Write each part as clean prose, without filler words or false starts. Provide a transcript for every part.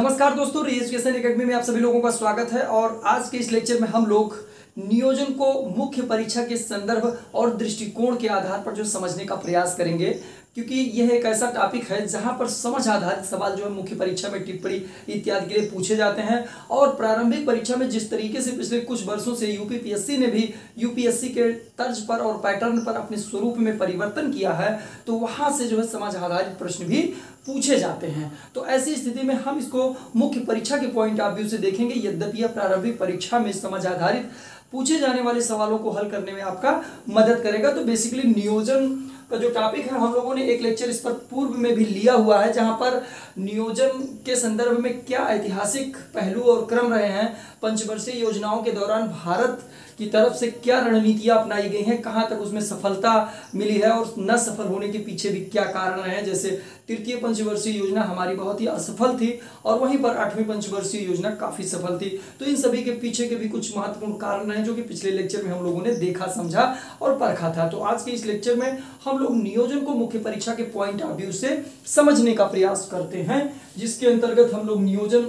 नमस्कार दोस्तों, re-education academy में आप सभी लोगों का स्वागत है। और आज के इस लेक्चर में हम लोग नियोजन को मुख्य परीक्षा के संदर्भ और दृष्टिकोण के आधार पर जो समझने का प्रयास करेंगे, क्योंकि यह एक ऐसा टॉपिक है जहां पर समझ आधारित सवाल जो है मुख्य परीक्षा में टिप्पणी इत्यादि के लिए पूछे जाते हैं। और प्रारंभिक परीक्षा में जिस तरीके से पिछले कुछ वर्षों से यूपीपीएससी ने भी यूपीएससी के तर्ज पर और पैटर्न पर अपने स्वरूप में परिवर्तन किया है, तो वहां से जो है समझ आधारित प्रश्न भी पूछे जाते हैं। तो ऐसी स्थिति में हम इसको मुख्य परीक्षा के पॉइंट ऑफ व्यू से देखेंगे। यद्यपि प्रारंभिक परीक्षा में समझ आधारित पूछे जाने वाले सवालों को हल करने में आपका मदद करेगा। तो बेसिकली नियोजन का जो टॉपिक है, हम लोगों ने एक लेक्चर इस पर पूर्व में भी लिया हुआ है, जहां पर नियोजन के संदर्भ में क्या ऐतिहासिक पहलू और क्रम रहे हैं, पंचवर्षीय योजनाओं के दौरान भारत की तरफ से क्या रणनीतियां अपनाई गई हैं, कहां तक उसमें सफलता मिली है और न सफल होने के पीछे भी क्या कारण रहे हैं। जैसे तृतीय पंचवर्षीय योजना हमारी बहुत ही असफल थी और वहीं पर आठवीं पंचवर्षीय योजना काफ़ी सफल थी। तो इन सभी के पीछे के भी कुछ महत्वपूर्ण कारण हैं जो कि पिछले लेक्चर में हम लोगों ने देखा, समझा और परखा था। तो आज के इस लेक्चर में हम लोग नियोजन को मुख्य परीक्षा के पॉइंट ऑफ व्यू से समझने का प्रयास करते हैं, जिसके अंतर्गत हम लोग नियोजन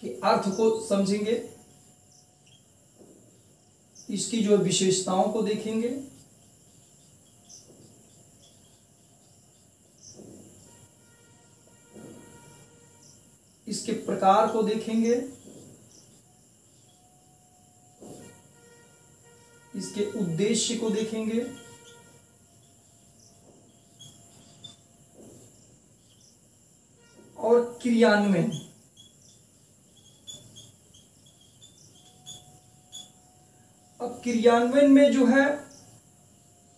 के अर्थ को समझेंगे, इसकी जो विशेषताओं को देखेंगे, इसके प्रकार को देखेंगे, इसके उद्देश्य को देखेंगे, और क्रियान्वयन में जो है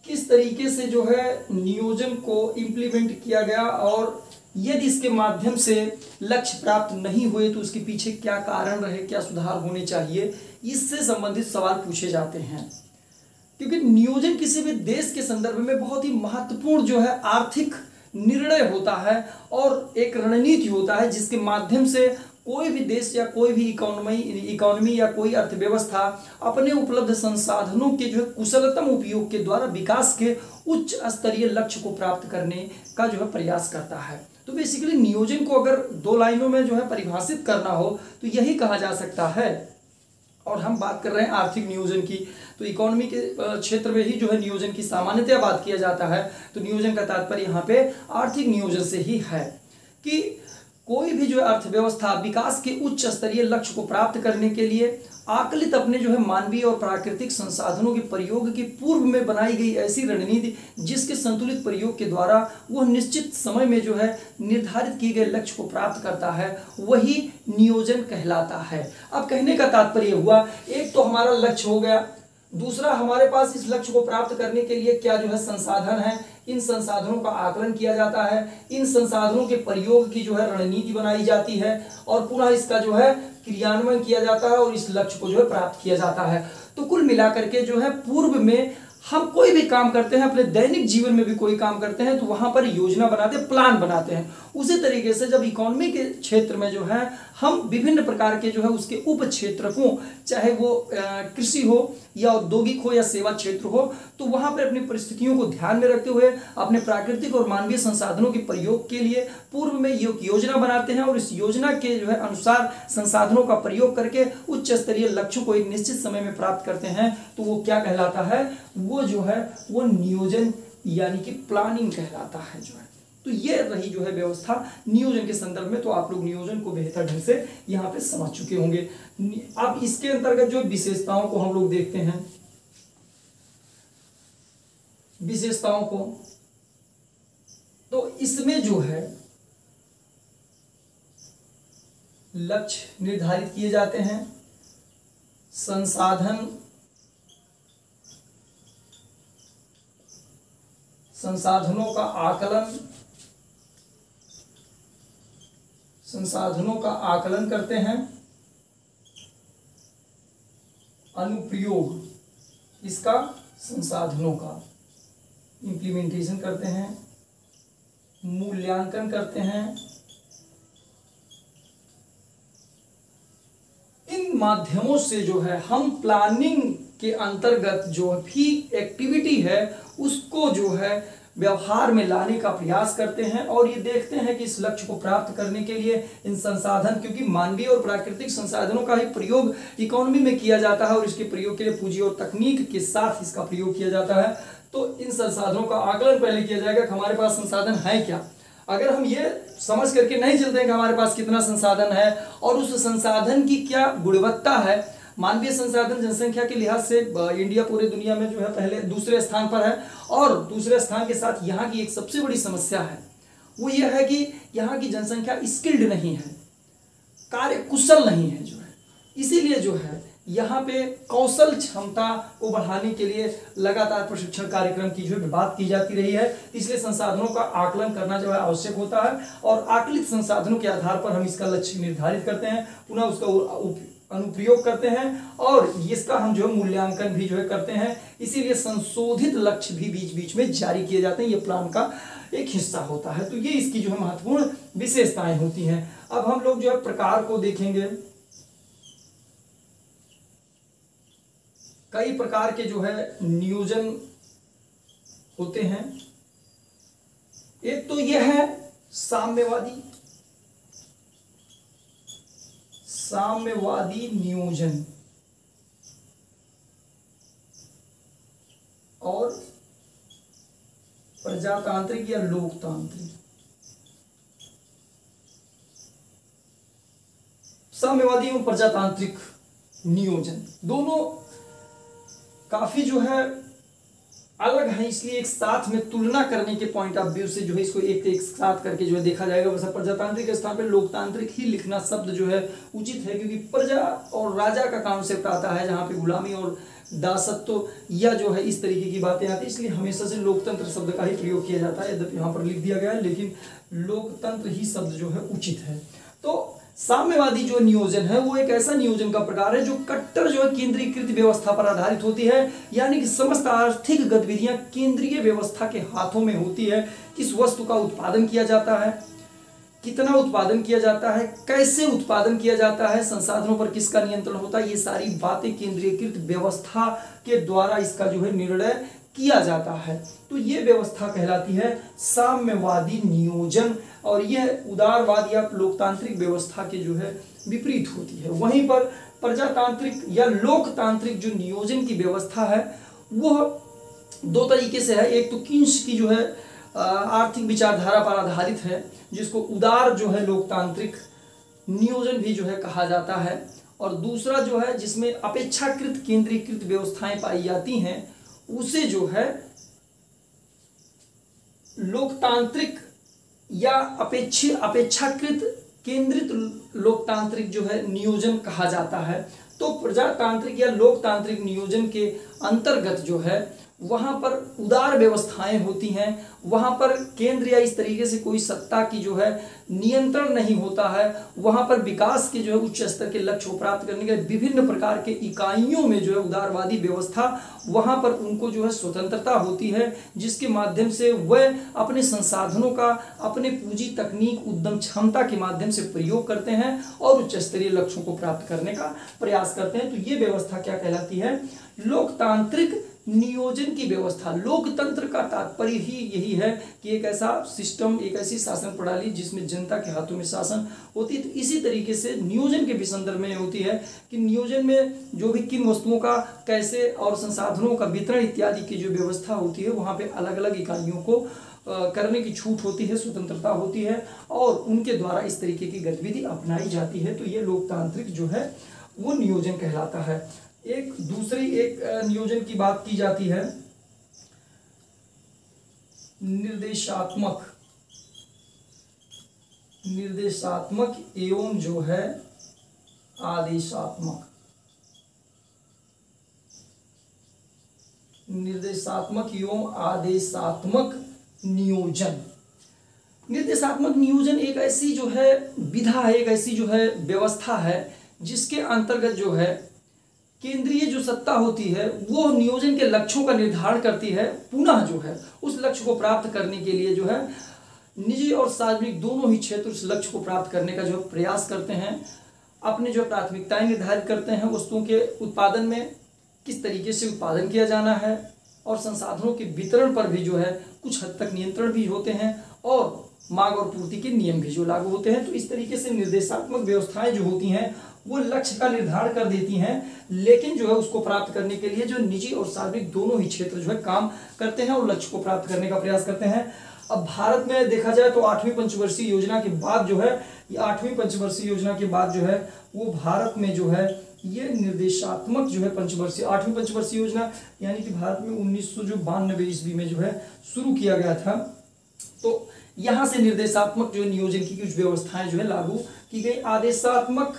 किस तरीके से जो है नियोजन को इम्प्लीमेंट किया गया और यदि इसके माध्यम से लक्ष्य प्राप्त नहीं हुए तो उसके पीछे क्या कारण रहे, क्या सुधार होने चाहिए, इससे संबंधित सवाल पूछे जाते हैं। क्योंकि नियोजन किसी भी देश के संदर्भ में बहुत ही महत्वपूर्ण जो है आर्थिक निर्णय होता है और एक रणनीति होता है, जिसके माध्यम से कोई भी देश या कोई भी इकोनॉमी या कोई अर्थव्यवस्था अपने उपलब्ध संसाधनों के जो है कुशलतम उपयोग के द्वारा विकास के उच्च स्तरीय लक्ष्य को प्राप्त करने का जो है प्रयास करता है। तो बेसिकली नियोजन को अगर दो लाइनों में जो है परिभाषित करना हो तो यही कहा जा सकता है। और हम बात कर रहे हैं आर्थिक नियोजन की, तो इकोनॉमी के क्षेत्र में ही जो है नियोजन की सामान्यतया बात किया जाता है। तो नियोजन का तात्पर्य यहाँ पे आर्थिक नियोजन से ही है कि कोई भी जो है अर्थव्यवस्था विकास के उच्च स्तरीय लक्ष्य को प्राप्त करने के लिए आकलित अपने जो है मानवीय और प्राकृतिक संसाधनों के प्रयोग के पूर्व में बनाई गई ऐसी रणनीति, जिसके संतुलित प्रयोग के द्वारा वह निश्चित समय में जो है निर्धारित किए गए लक्ष्य को प्राप्त करता है, वही नियोजन कहलाता है। अब कहने का तात्पर्य हुआ, एक तो हमारा लक्ष्य हो गया, दूसरा हमारे पास इस लक्ष्य को प्राप्त करने के लिए क्या जो है संसाधन है, इन संसाधनों का आकलन किया जाता है, इन संसाधनों के प्रयोग की जो है रणनीति बनाई जाती है और पुनः इसका जो है क्रियान्वयन किया जाता है और इस लक्ष्य को जो है प्राप्त किया जाता है। तो कुल मिलाकर के जो है पूर्व में हम कोई भी काम करते हैं, अपने दैनिक जीवन में भी कोई काम करते हैं, तो वहां पर योजना बनाते हैं, प्लान बनाते हैं। उसी तरीके से जब इकोनॉमी के क्षेत्र में जो है हम विभिन्न प्रकार के जो है उसके उप क्षेत्रकों, चाहे वो कृषि हो या औद्योगिक हो या सेवा क्षेत्र हो, तो वहां पर अपनी परिस्थितियों को ध्यान में रखते हुए अपने प्राकृतिक और मानवीय संसाधनों के प्रयोग के लिए पूर्व में योजना बनाते हैं और इस योजना के जो है अनुसार संसाधनों का प्रयोग करके उच्च स्तरीय लक्ष्यों को एक निश्चित समय में प्राप्त करते हैं। तो वो क्या कहलाता है, वो जो है वो नियोजन यानी कि प्लानिंग कहलाता है जो है। तो ये रही जो है व्यवस्था नियोजन के संदर्भ में। तो आप लोग नियोजन को बेहतर ढंग से यहाँ पे समझ चुके होंगे। अब इसके अंतर्गत जो विशेषताओं को हम लोग देखते हैं, विशेषताओं को, तो इसमें जो है लक्ष्य निर्धारित किए जाते हैं, संसाधनों का आकलन, करते हैं, अनुप्रयोग इसका संसाधनों का इम्प्लीमेंटेशन करते हैं, मूल्यांकन करते हैं। इन माध्यमों से जो है हम प्लानिंग के अंतर्गत जो भी एक्टिविटी है उसको जो है व्यवहार में लाने का प्रयास करते हैं और ये देखते हैं कि इस लक्ष्य को प्राप्त करने के लिए इन संसाधन, क्योंकि मानवीय और प्राकृतिक संसाधनों का ही प्रयोग इकोनॉमी में किया जाता है और इसके प्रयोग के लिए पूंजी और तकनीक के साथ इसका प्रयोग किया जाता है, तो इन संसाधनों का आकलन पहले किया जाएगा कि हमारे पास संसाधन है क्या। अगर हम ये समझ करके नहीं चलते हैं कि हमारे पास कितना संसाधन है और उस संसाधन की क्या गुणवत्ता है, मानवीय संसाधन जनसंख्या के लिहाज से इंडिया पूरी दुनिया में जो है पहले दूसरे स्थान पर है और दूसरे स्थान के साथ यहाँ की एक सबसे बड़ी समस्या है वो ये है कि यहाँ की जनसंख्या स्किल्ड नहीं है, कार्य कुशल नहीं है जो है, इसीलिए जो है यहाँ पे कौशल क्षमता को बढ़ाने के लिए लगातार प्रशिक्षण कार्यक्रम की जो बात की जाती रही है, इसलिए संसाधनों का आकलन करना जो है आवश्यक होता है और आकलित संसाधनों के आधार पर हम इसका लक्ष्य निर्धारित करते हैं, पुनः उसका अनुप्रयोग करते हैं और इसका हम जो है मूल्यांकन भी जो है करते हैं, इसीलिए संशोधित लक्ष्य भी बीच बीच में जारी किए जाते हैं, ये प्लान का एक हिस्सा होता है। तो ये इसकी जो है महत्वपूर्ण विशेषताएं होती हैं। अब हम लोग जो है प्रकार को देखेंगे, कई प्रकार के जो है नियोजन होते हैं। एक तो यह है साम्यवादी, साम्यवादी नियोजन और प्रजातांत्रिक या लोकतांत्रिक। साम्यवादी एवं प्रजातांत्रिक नियोजन दोनों काफी जो है अलग है, इसलिए एक साथ में तुलना करने के पॉइंट ऑफ व्यू से जो है इसको एक साथ करके जो है देखा जाएगा। वैसे प्रजातांत्रिक के स्थान पर लोकतांत्रिक ही लिखना शब्द जो है उचित है, क्योंकि प्रजा और राजा का कॉन्सेप्ट आता है जहाँ पे गुलामी और दासत्व या जो है इस तरीके की बातें आती है, इसलिए हमेशा से लोकतंत्र शब्द का ही प्रयोग किया जाता है। यद्यपि यहाँ पर लिख दिया गया है लेकिन लोकतंत्र ही शब्द जो है उचित है। तो साम्यवादी जो नियोजन है वो एक ऐसा नियोजन का प्रकार है जो कट्टर जो है केंद्रीकृत व्यवस्था पर आधारित होती है, यानी कि समस्त आर्थिक गतिविधियां केंद्रीय व्यवस्था के हाथों में होती है। किस वस्तु का उत्पादन किया जाता है, कितना उत्पादन किया जाता है, कैसे उत्पादन किया जाता है, संसाधनों पर किसका नियंत्रण होता है, ये सारी बातें केंद्रीयकृत व्यवस्था के द्वारा इसका जो है निर्णय किया जाता है। तो ये व्यवस्था कहलाती है साम्यवादी नियोजन और यह उदारवाद या लोकतांत्रिक व्यवस्था के जो है विपरीत होती है। वहीं पर प्रजातांत्रिक या लोकतांत्रिक जो नियोजन की व्यवस्था है वह दो तरीके से है। एक तो किन्स की जो है आर्थिक विचारधारा पर आधारित है, जिसको उदार जो है लोकतांत्रिक नियोजन भी जो है कहा जाता है, और दूसरा जो है जिसमें अपेक्षाकृत केंद्रीकृत व्यवस्थाएं पाई जाती हैं उसे जो है लोकतांत्रिक या अपेक्षाकृत केंद्रित लोकतांत्रिक जो है नियोजन कहा जाता है। तो प्रजातांत्रिक या लोकतांत्रिक नियोजन के अंतर्गत जो है वहाँ पर उदार व्यवस्थाएं होती हैं, वहाँ पर केंद्र या इस तरीके से कोई सत्ता की जो है नियंत्रण नहीं होता है, वहाँ पर विकास के जो है उच्च स्तर के लक्ष्य को प्राप्त करने के विभिन्न प्रकार के इकाइयों में जो है उदारवादी व्यवस्था वहाँ पर उनको जो है स्वतंत्रता होती है, जिसके माध्यम से वह अपने संसाधनों का अपने पूंजी तकनीक उद्यम क्षमता के माध्यम से प्रयोग करते हैं और उच्च स्तरीय लक्ष्यों को प्राप्त करने का प्रयास करते हैं। तो ये व्यवस्था क्या कहलाती है, लोकतांत्रिक नियोजन की व्यवस्था। लोकतंत्र का तात्पर्य ही यही है कि एक ऐसा सिस्टम, एक ऐसी शासन प्रणाली जिसमें जनता के हाथों में शासन होती है। तो इसी तरीके से नियोजन के भी संदर्भ में होती है कि नियोजन में जो भी किन वस्तुओं का कैसे और संसाधनों का वितरण इत्यादि की जो व्यवस्था होती है वहाँ पे अलग अलग इकाइयों को करने की छूट होती है, स्वतंत्रता होती है और उनके द्वारा इस तरीके की गतिविधि अपनाई जाती है। तो ये लोकतांत्रिक जो है वो नियोजन कहलाता है। एक दूसरी नियोजन की बात की जाती है, निर्देशात्मक, निर्देशात्मक एवं जो है आदेशात्मक। निर्देशात्मक एवं आदेशात्मक नियोजन। निर्देशात्मक नियोजन एक ऐसी जो है विधा है, एक ऐसी जो है व्यवस्था है जिसके अंतर्गत जो है केंद्रीय जो सत्ता होती है वो नियोजन के लक्ष्यों का निर्धारण करती है, पुनः जो है उस लक्ष्य को प्राप्त करने के लिए जो है निजी और सार्वजनिक दोनों ही क्षेत्र उस लक्ष्य को प्राप्त करने का जो प्रयास करते हैं, अपने जो प्राथमिकताएं निर्धारित करते हैं वस्तुओं के उत्पादन में, किस तरीके से उत्पादन किया जाना है और संसाधनों के वितरण पर भी जो है कुछ हद तक नियंत्रण भी होते हैं और मांग और पूर्ति के नियम भी जो लागू होते हैं। तो इस तरीके से निर्देशात्मक व्यवस्थाएं जो होती हैं वो लक्ष्य का निर्धारण कर देती हैं, लेकिन जो है उसको प्राप्त करने के लिए जो निजी और सार्वजनिक दोनों ही क्षेत्र जो है काम करते हैं और लक्ष्य को प्राप्त करने का प्रयास करते हैं। अब भारत में देखा जाए तो आठवीं पंचवर्षीय योजना के बाद जो है वो भारत में जो है ये निर्देशात्मक जो है आठवीं पंचवर्षीय योजना यानी कि भारत में 1992 ईस्वी में जो है शुरू किया गया था। तो यहाँ से निर्देशात्मक जो नियोजन की कुछ व्यवस्थाएं जो है लागू की गई। आदेशात्मक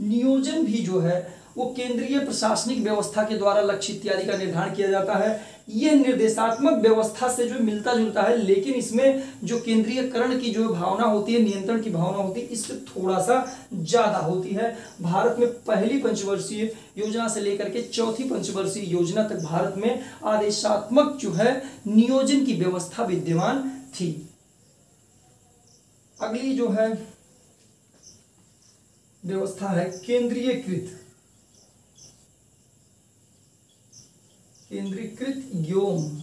नियोजन भी जो है वो केंद्रीय प्रशासनिक व्यवस्था के द्वारा लक्ष्य इत्यादि का निर्धारण किया जाता है। यह निर्देशात्मक व्यवस्था से जो मिलता जुलता है, लेकिन इसमें जो केंद्रीयकरण की जो भावना होती है, नियंत्रण की भावना होती है, इससे थोड़ा सा ज़्यादा होती है। भारत में पहली पंचवर्षीय योजना से लेकर के चौथी पंचवर्षीय योजना तक भारत में आदेशात्मक जो है नियोजन की व्यवस्था विद्यमान थी। अगली जो है व्यवस्था है केंद्रीकृत एवं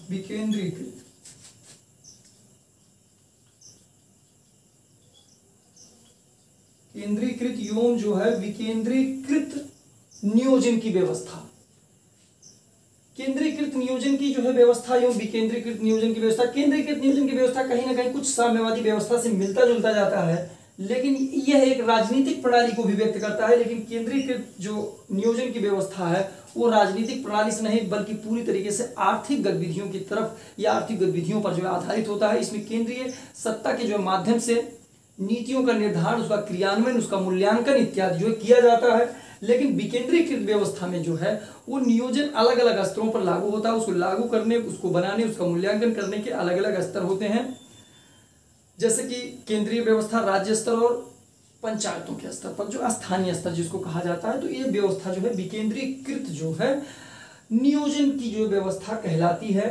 विकेंद्रीकृत। केंद्रीकृत एवं जो है विकेंद्रीकृत नियोजन की व्यवस्था, केंद्रीकृत नियोजन की जो है व्यवस्था एवं विकेंद्रीकृत नियोजन की व्यवस्था। केंद्रीकृत नियोजन की व्यवस्था कहीं ना कहीं कुछ साम्यवादी व्यवस्था से मिलता जुलता जाता है, लेकिन यह एक राजनीतिक प्रणाली को भी व्यक्त करता है। लेकिन केंद्रीकृत जो नियोजन की व्यवस्था है वो राजनीतिक प्रणाली से नहीं बल्कि पूरी तरीके से आर्थिक गतिविधियों की तरफ या आर्थिक गतिविधियों पर जो आधारित होता है। इसमें केंद्रीय सत्ता के जो माध्यम से नीतियों का निर्धारण, उसका क्रियान्वयन, उसका मूल्यांकन इत्यादि जो किया जाता है। लेकिन विकेंद्रीकृत व्यवस्था में जो है वो नियोजन अलग अलग स्तरों पर लागू होता है। उसको लागू करने, उसको बनाने, उसका मूल्यांकन करने के अलग अलग स्तर होते हैं, जैसे कि केंद्रीय व्यवस्था, राज्य स्तर और पंचायतों के स्तर पर जो स्थानीय स्तर जिसको कहा जाता है। तो ये व्यवस्था जो है विकेंद्रीकृत जो है नियोजन की जो व्यवस्था कहलाती है।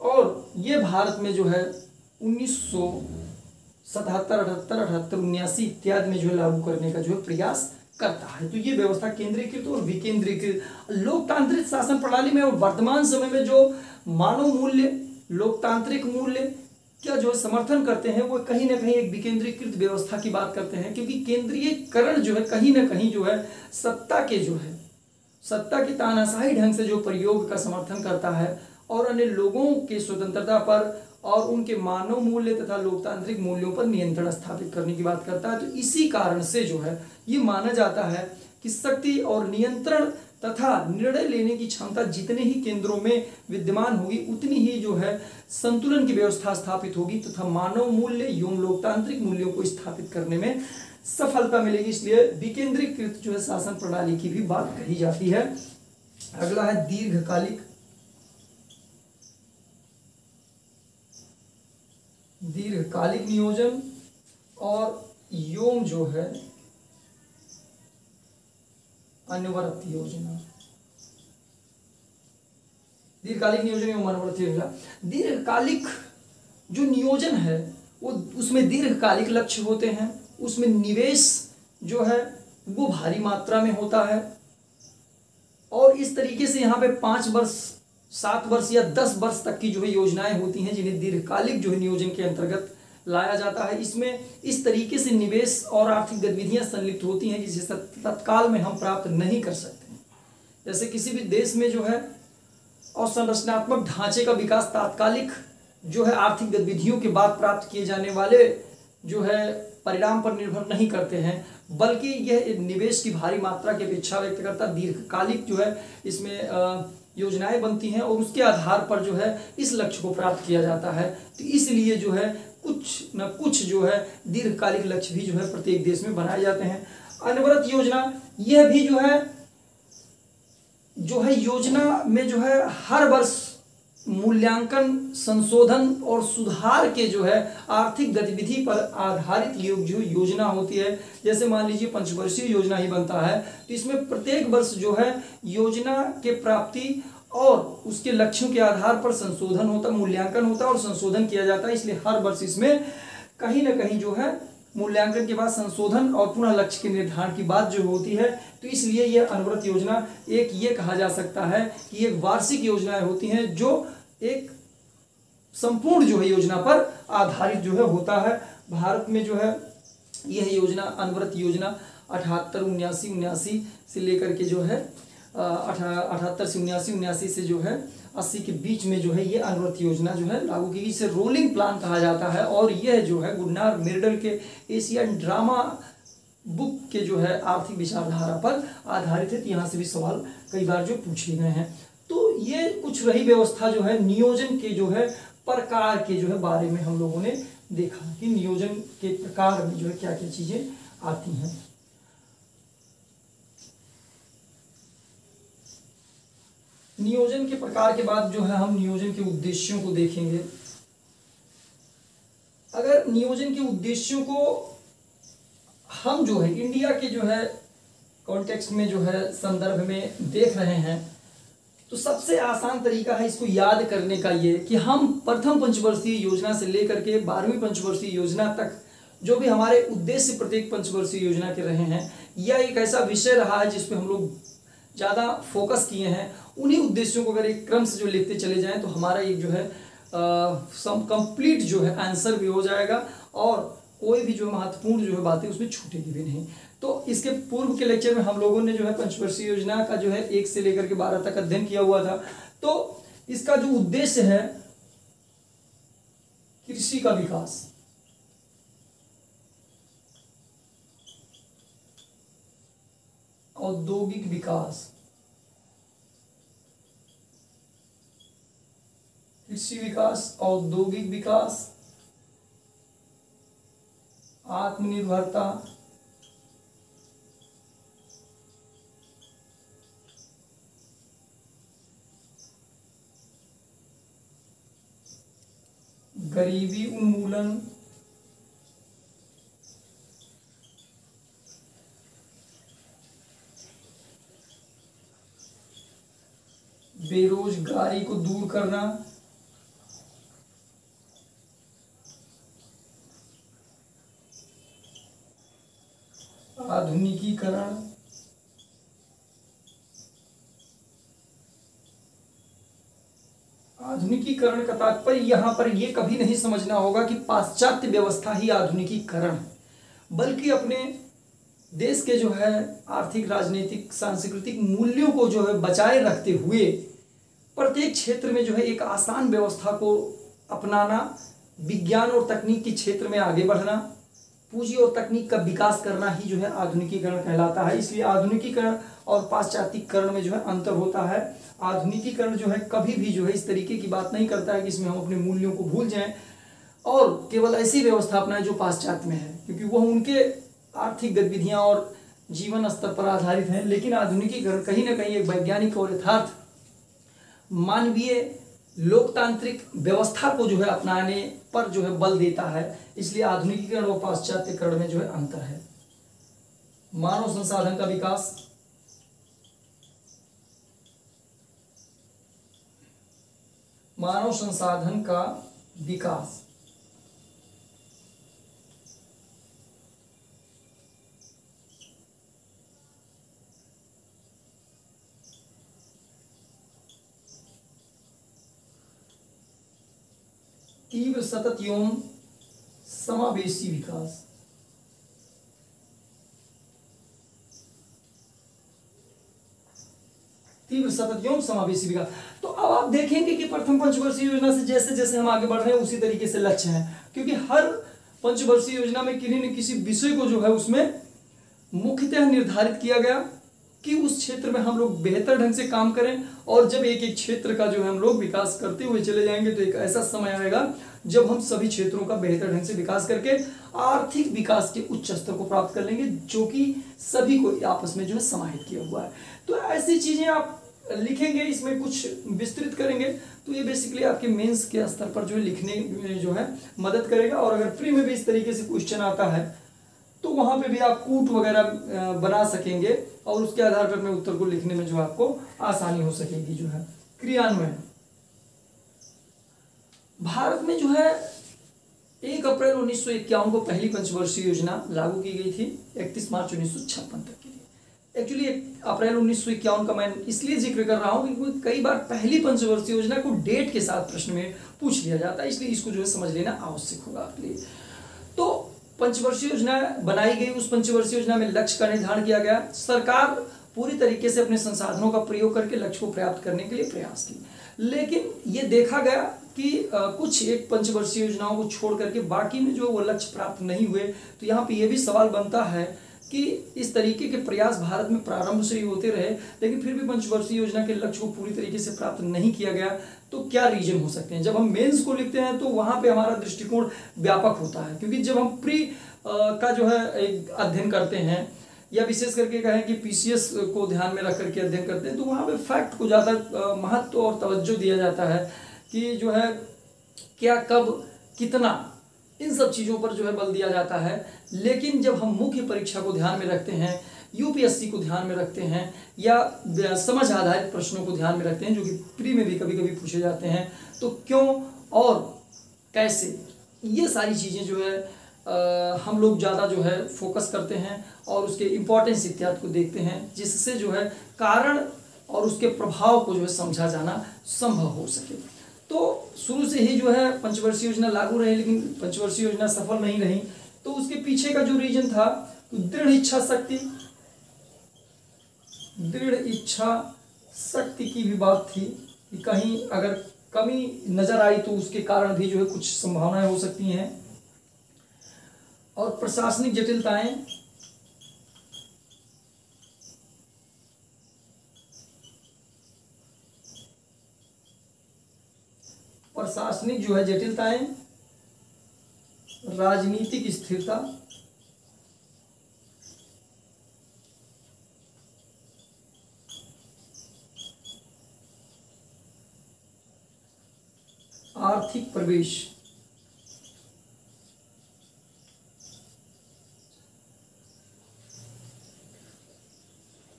और ये भारत में जो है 1977, 78, 79 इत्यादि में जो है लागू करने का जो है प्रयास करता है। तो ये व्यवस्था केंद्रीकृत और विकेंद्रीकृत लोकतांत्रिक शासन प्रणाली में और वर्तमान समय में जो मानव मूल्य, लोकतांत्रिक मूल्य क्या जो समर्थन करते हैं वो कहीं ना कहीं एक विकेंद्रीकृत व्यवस्था की बात करते हैं, क्योंकि केंद्रीयकरण जो है कहीं ना कहीं जो है सत्ता की तानाशाही ढंग से जो प्रयोग का समर्थन करता है और अन्य लोगों के स्वतंत्रता पर और उनके मानव मूल्य तथा लोकतांत्रिक मूल्यों पर नियंत्रण स्थापित करने की बात करता है। तो इसी कारण से जो है ये माना जाता है कि शक्ति और नियंत्रण तथा निर्णय लेने की क्षमता जितने ही केंद्रों में विद्यमान होगी उतनी ही जो है संतुलन की व्यवस्था स्थापित होगी तथा मानव मूल्य एवं लोकतांत्रिक मूल्यों को स्थापित करने में सफलता मिलेगी। इसलिए विकेंद्रीकृत जो है शासन प्रणाली की भी बात कही जाती है। अगला है दीर्घकालिक नियोजन और एवं जो है अनुवर्त योजना। दीर्घकालिक नियोजन एवं अनुवर्त योजना, दीर्घकालिक जो नियोजन है वो उसमें दीर्घकालिक लक्ष्य होते हैं, उसमें निवेश जो है वो भारी मात्रा में होता है और इस तरीके से यहाँ पे 5 वर्ष, 7 वर्ष या 10 वर्ष तक की जो है योजनाएं होती हैं जिन्हें दीर्घकालिक जो है नियोजन के अंतर्गत लाया जाता है। इसमें इस तरीके से निवेश और आर्थिक गतिविधियां संलिप्त होती हैं जिसे तत्काल में हम प्राप्त नहीं कर सकते। जैसे किसी भी देश में जो है और संरचनात्मक ढांचे का विकास तात्कालिक जो है आर्थिक गतिविधियों के बाद प्राप्त किए जाने वाले जो है परिणाम पर निर्भर नहीं करते हैं, बल्कि यह निवेश की भारी मात्रा की अपेक्षा व्यक्त करता दीर्घकालिक जो है इसमें योजनाएं बनती हैं और उसके आधार पर जो है इस लक्ष्य को प्राप्त किया जाता है। तो इसलिए जो है कुछ न कुछ जो है दीर्घकालिक लक्ष्य भी जो है प्रत्येक देश में बनाए जाते हैं। अनुवर्त योजना, यह भी जो है योजना में जो है हर वर्ष मूल्यांकन, संशोधन और सुधार के जो है आर्थिक गतिविधि पर आधारित जो योजना होती है। जैसे मान लीजिए पंचवर्षीय योजना ही बनता है तो इसमें प्रत्येक वर्ष जो है योजना के प्राप्ति और उसके लक्ष्यों के आधार पर संशोधन होता, मूल्यांकन होता और संशोधन किया जाता है। इसलिए हर वर्ष इसमें कहीं ना कहीं जो है मूल्यांकन के बाद संशोधन और पुनः लक्ष्य के निर्धारण की बात जो होती है तो इसलिए यह अनुव्रत योजना एक ये कहा जा सकता है कि एक वार्षिक योजनाएं होती हैं जो एक संपूर्ण जो है योजना पर आधारित जो है होता है। भारत में जो है यह योजना अनुव्रत योजना 78, 79, 79 से लेकर के जो है 78 से 79, 79 से जो है 80 के बीच में जो है ये अनुव्रत योजना जो है लागू की गई। इसे रोलिंग प्लान कहा जाता है और यह जो है गुंडार मेरडर के एशियन ड्रामा बुक के जो है आर्थिक विचारधारा पर आधारित है। यहाँ से भी सवाल कई बार जो पूछे गए हैं। तो ये कुछ रही व्यवस्था जो है नियोजन के जो है प्रकार के जो है बारे में हम लोगों ने देखा कि नियोजन के प्रकार में जो है क्या क्या चीजें आती हैं। नियोजन के प्रकार के बाद जो है हम नियोजन के उद्देश्यों को देखेंगे। अगर नियोजन के उद्देश्यों को हम जो है इंडिया के जो है कॉन्टेक्स्ट में जो है संदर्भ में देख रहे हैं तो सबसे आसान तरीका है इसको याद करने का ये कि हम प्रथम पंचवर्षीय योजना से लेकर के 12वीं पंचवर्षीय योजना तक जो भी हमारे उद्देश्य प्रत्येक पंचवर्षीय योजना के रहे हैं, यह एक ऐसा विषय रहा है जिसपे हम लोग ज़्यादा फोकस किए हैं। उन्हीं उद्देश्यों को अगर एक क्रम से जो लिखते चले जाएं तो हमारा एक जो है सम कंप्लीट जो है आंसर भी हो जाएगा और कोई भी जो महत्वपूर्ण जो है बातें उसमें छूटेगी भी नहीं। तो इसके पूर्व के लेक्चर में हम लोगों ने जो है पंचवर्षीय योजना का जो है 1 से लेकर के 12 तक अध्ययन किया हुआ था। तो इसका जो उद्देश्य है कृषि का विकास, औद्योगिक विकास, कृषि विकास, औद्योगिक विकास, आत्मनिर्भरता, गरीबी उन्मूलन, बेरोजगारी को दूर करना, आधुनिकीकरण, आधुनिकीकरण का तात्पर्य यहाँ पर यह कभी नहीं समझना होगा कि पाश्चात्य व्यवस्था ही आधुनिकीकरण है, बल्कि अपने देश के जो है आर्थिक, राजनीतिक, सांस्कृतिक मूल्यों को जो है बचाए रखते हुए प्रत्येक क्षेत्र में जो है एक आसान व्यवस्था को अपनाना, विज्ञान और तकनीक के क्षेत्र में आगे बढ़ना, पूंजी और तकनीक का विकास करना ही जो है आधुनिकीकरण कहलाता है। इसलिए आधुनिकीकरण और पाश्चात्यकरण में जो है अंतर होता है। आधुनिकीकरण जो है कभी भी जो है इस तरीके की बात नहीं करता है कि इसमें हम अपने मूल्यों को भूल जाएं और केवल ऐसी व्यवस्था अपनाएं जो पाश्चात्य में है, क्योंकि वह उनके आर्थिक गतिविधियाँ और जीवन स्तर पर आधारित हैं। लेकिन आधुनिकीकरण कहीं ना कहीं एक वैज्ञानिक और यथार्थ मानवीय लोकतांत्रिक व्यवस्था को जो है अपनाने पर जो है बल देता है। इसलिए आधुनिकीकरण और पाश्चात्यकरण में जो है अंतर है। मानव संसाधन का विकास, मानव संसाधन का विकास, तीव्र सतत एवं समावेशी विकास, तीव्र सतत एवं समावेशी विकास। तो अब आप देखेंगे कि प्रथम पंचवर्षीय योजना से जैसे जैसे हम आगे बढ़ रहे हैं उसी तरीके से लक्ष्य हैं, क्योंकि हर पंचवर्षीय योजना में किसी न किसी विषय को जो है उसमें मुख्यतः निर्धारित किया गया कि उस क्षेत्र में हम लोग बेहतर ढंग से काम करें। और जब एक एक क्षेत्र का जो है हम लोग विकास करते हुए चले जाएंगे तो एक ऐसा समय आएगा जब हम सभी क्षेत्रों का बेहतर ढंग से विकास करके आर्थिक विकास के उच्च स्तर को प्राप्त कर लेंगे, जो कि सभी को आपस में जो है समाहित किया हुआ है। तो ऐसी चीज़ें आप लिखेंगे, इसमें कुछ विस्तृत करेंगे, तो ये बेसिकली आपके मेंस के स्तर पर जो है लिखने में जो है मदद करेगा। और अगर प्री में भी इस तरीके से क्वेश्चन आता है तो वहाँ पे भी आप कूट वगैरह बना सकेंगे और उसके आधार पर अपने उत्तर को लिखने में जो आपको आसानी हो सकेगी। जो है क्रियान्वयन, भारत में जो है 1 अप्रैल 1951 को पहली पंचवर्षीय योजना लागू की गई थी 31 मार्च 1956 तक के लिए। एक्चुअली अप्रैल 1951 का मैं इसलिए जिक्र कर रहा हूँ क्योंकि कई बार पहली पंचवर्षीय योजना को डेट के साथ प्रश्न में पूछ लिया जाता है, इसलिए इसको जो है समझ लेना आवश्यक होगा आपके लिए। तो पंचवर्षीय योजना बनाई गई, उस पंचवर्षीय योजना में लक्ष्य का निर्धारण किया गया, सरकार पूरी तरीके से अपने संसाधनों का प्रयोग करके लक्ष्य को प्राप्त करने के लिए प्रयास किए, लेकिन ये देखा गया कि कुछ एक पंचवर्षीय योजनाओं को छोड़ करके बाकी में जो वो लक्ष्य प्राप्त नहीं हुए। तो यहाँ पे ये भी सवाल बनता है कि इस तरीके के प्रयास भारत में प्रारंभ से ही होते रहे, लेकिन फिर भी पंचवर्षीय योजना के लक्ष्य को पूरी तरीके से प्राप्त नहीं किया गया, तो क्या रीजन हो सकते हैं। जब हम मेंस को लिखते हैं तो वहाँ पे हमारा दृष्टिकोण व्यापक होता है, क्योंकि जब हम प्री का जो है एक अध्ययन करते हैं या विशेष करके कहें कि पीसीएस को ध्यान में रख करके अध्ययन करते हैं, तो वहाँ पर फैक्ट को ज़्यादा महत्व और तवज्जो दिया जाता है कि जो है क्या, कब, कितना, इन सब चीज़ों पर जो है बल दिया जाता है। लेकिन जब हम मुख्य परीक्षा को ध्यान में रखते हैं, यूपीएससी को ध्यान में रखते हैं या समझ आधारित प्रश्नों को ध्यान में रखते हैं जो कि प्री में भी कभी कभी पूछे जाते हैं, तो क्यों और कैसे, ये सारी चीज़ें जो है हम लोग ज़्यादा जो है फोकस करते हैं और उसके इम्पोर्टेंस इत्यादि को देखते हैं, जिससे जो है कारण और उसके प्रभाव को जो है समझा जाना संभव हो सके। तो शुरू से ही जो है पंचवर्षीय योजना लागू रही, लेकिन पंचवर्षीय योजना सफल नहीं रही, तो उसके पीछे का जो रीजन था, तो दृढ़ इच्छा शक्ति की भी बात थी कि कहीं अगर कमी नजर आई तो उसके कारण भी जो है कुछ संभावनाएं हो सकती हैं, और प्रशासनिक जटिलताएं, प्रशासनिक जो है जटिलताएं, राजनीतिक स्थिरता, आर्थिक प्रवेश,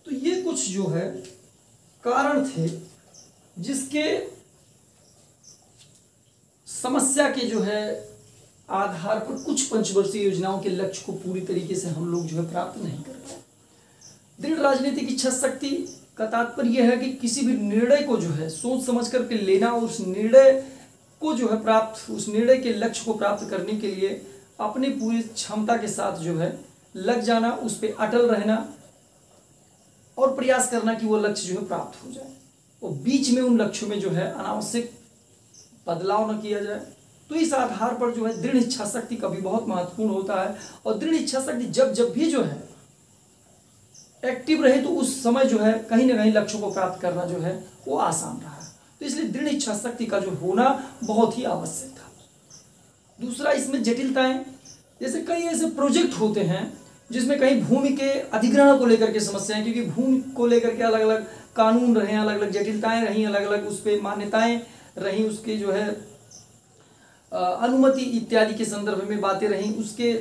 तो ये कुछ जो है कारण थे जिसके समस्या के जो है आधार पर कुछ पंचवर्षीय योजनाओं के लक्ष्य को पूरी तरीके से हम लोग जो है प्राप्त नहीं कर पाए। दृढ़ राजनीतिक इच्छा शक्ति का तात्पर्य यह है कि किसी भी निर्णय को जो है सोच समझ करके लेना और उस निर्णय को जो है प्राप्त, उस निर्णय के लक्ष्य को प्राप्त करने के लिए अपनी पूरी क्षमता के साथ जो है लग जाना, उस पर अटल रहना और प्रयास करना कि वो लक्ष्य जो है प्राप्त हो जाए, और बीच में उन लक्ष्यों में जो है अनावश्यक बदलाव न किया जाए। तो इस आधार पर जो है दृढ़ इच्छा शक्ति का भी बहुत महत्वपूर्ण होता है, और दृढ़ इच्छा शक्ति जब जब भी जो है एक्टिव रहे तो उस समय जो है कहीं ना कहीं लक्ष्यों को प्राप्त करना जो है वो आसान रहा। तो इसलिए दृढ़ इच्छा शक्ति का जो होना बहुत ही आवश्यक था। दूसरा, इसमें जटिलताएं, जैसे कई ऐसे प्रोजेक्ट होते हैं जिसमें कहीं भूमि के अधिग्रहण को लेकर के समस्याएं, क्योंकि भूमि को लेकर के अलग अलग कानून रहे, अलग अलग जटिलताएं रहीं, अलग अलग उस पर मान्यताएं रही, उसके जो है अनुमति इत्यादि के संदर्भ में बातें रहीं, उसके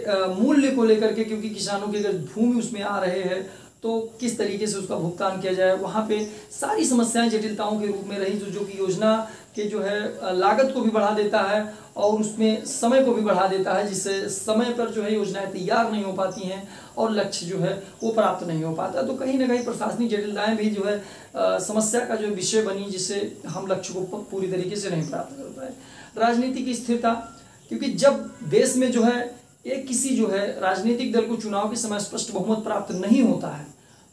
मूल्य को लेकर के, क्योंकि किसानों की अगर भूमि उसमें आ रहे हैं तो किस तरीके से उसका भुगतान किया जाए, वहाँ पे सारी समस्याएं जटिलताओं के रूप में रही, जो कि योजना के जो है लागत को भी बढ़ा देता है और उसमें समय को भी बढ़ा देता है, जिससे समय पर जो है योजनाएं तैयार नहीं हो पाती हैं और लक्ष्य जो है वो प्राप्त नहीं हो पाता। तो कहीं ना कहीं प्रशासनिक जटिलताएं भी जो है समस्या का जो विषय बनी, जिससे हम लक्ष्य को पूरी तरीके से नहीं प्राप्त कर पाए। राजनीतिक स्थिरता, क्योंकि जब देश में जो है एक किसी जो है राजनीतिक दल को चुनाव के समय स्पष्ट बहुमत प्राप्त नहीं होता है,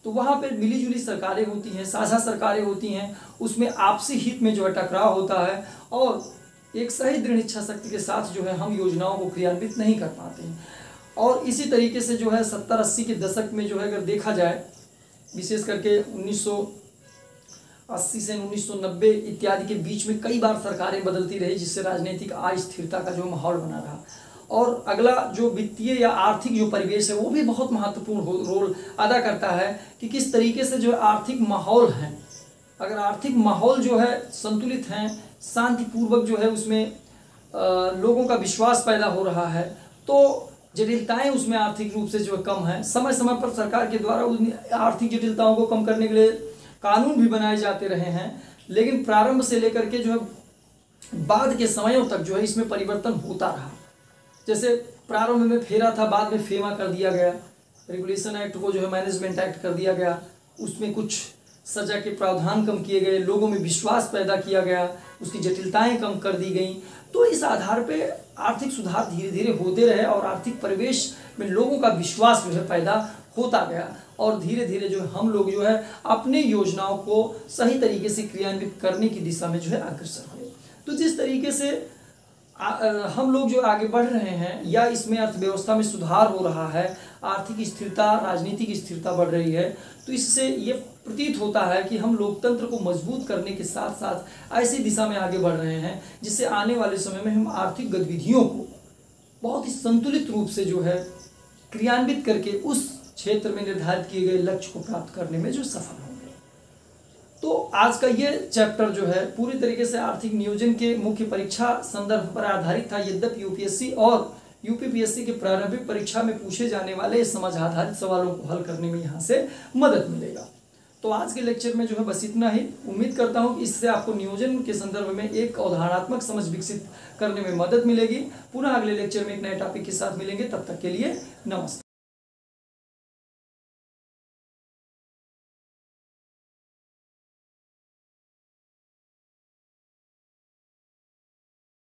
तो वहाँ पर मिली जुली सरकारें होती हैं, साझा सरकारें होती हैं, उसमें आपसी हित में जो है टकराव होता है, और एक सही दृढ़ इच्छा शक्ति के साथ जो है हम योजनाओं को क्रियान्वित नहीं कर पाते हैं। और इसी तरीके से जो है 70-80 के दशक में जो है अगर देखा जाए, विशेष करके 1980 से 1990 इत्यादि के बीच में कई बार सरकारें बदलती रही, जिससे राजनीतिक अस्थिरता का जो माहौल बना रहा। और अगला जो वित्तीय या आर्थिक जो परिवेश है वो भी बहुत महत्वपूर्ण रोल अदा करता है कि किस तरीके से जो आर्थिक माहौल है, अगर आर्थिक माहौल जो है संतुलित हैं, शांतिपूर्वक जो है उसमें लोगों का विश्वास पैदा हो रहा है, तो जटिलताएं उसमें आर्थिक रूप से जो कम है। समय समय पर सरकार के द्वारा उन आर्थिक जटिलताओं को कम करने के लिए कानून भी बनाए जाते रहे हैं, लेकिन प्रारंभ से लेकर के जो है बाद के समयों तक जो है इसमें परिवर्तन होता रहा। जैसे प्रारंभ में फेरा था, बाद में फेमा कर दिया गया, रेगुलेशन एक्ट को जो है मैनेजमेंट एक्ट कर दिया गया, उसमें कुछ सजा के प्रावधान कम किए गए, लोगों में विश्वास पैदा किया गया, उसकी जटिलताएं कम कर दी गई। तो इस आधार पे आर्थिक सुधार धीरे धीरे होते रहे और आर्थिक परिवेश में लोगों का विश्वास जो है पैदा होता गया और धीरे धीरे जो हम लोग जो है अपने योजनाओं को सही तरीके से क्रियान्वित करने की दिशा में जो है अग्रसर हुए। तो जिस तरीके से हम लोग जो आगे बढ़ रहे हैं या इसमें अर्थव्यवस्था में सुधार हो रहा है, आर्थिक स्थिरता, राजनीतिक स्थिरता बढ़ रही है, तो इससे ये प्रतीत होता है कि हम लोकतंत्र को मजबूत करने के साथ साथ ऐसी दिशा में आगे बढ़ रहे हैं जिससे आने वाले समय में हम आर्थिक गतिविधियों को बहुत ही संतुलित रूप से जो है क्रियान्वित करके उस क्षेत्र में निर्धारित किए गए लक्ष्य को प्राप्त करने में जो सफल होंगे। तो आज का ये चैप्टर जो है पूरी तरीके से आर्थिक नियोजन के मुख्य परीक्षा संदर्भ पर आधारित था। यद्यपि यूपीएससी और यूपीपीएससी के प्रारंभिक परीक्षा में पूछे जाने वाले समझ आधारित सवालों को हल करने में यहाँ से मदद मिलेगा। तो आज के लेक्चर में जो है बस इतना ही। उम्मीद करता हूँ कि इससे आपको नियोजन के संदर्भ में एक अवधारणात्मक समझ विकसित करने में मदद मिलेगी। पुनः अगले लेक्चर में एक नए टॉपिक के साथ मिलेंगे। तब तक के लिए नमस्कार।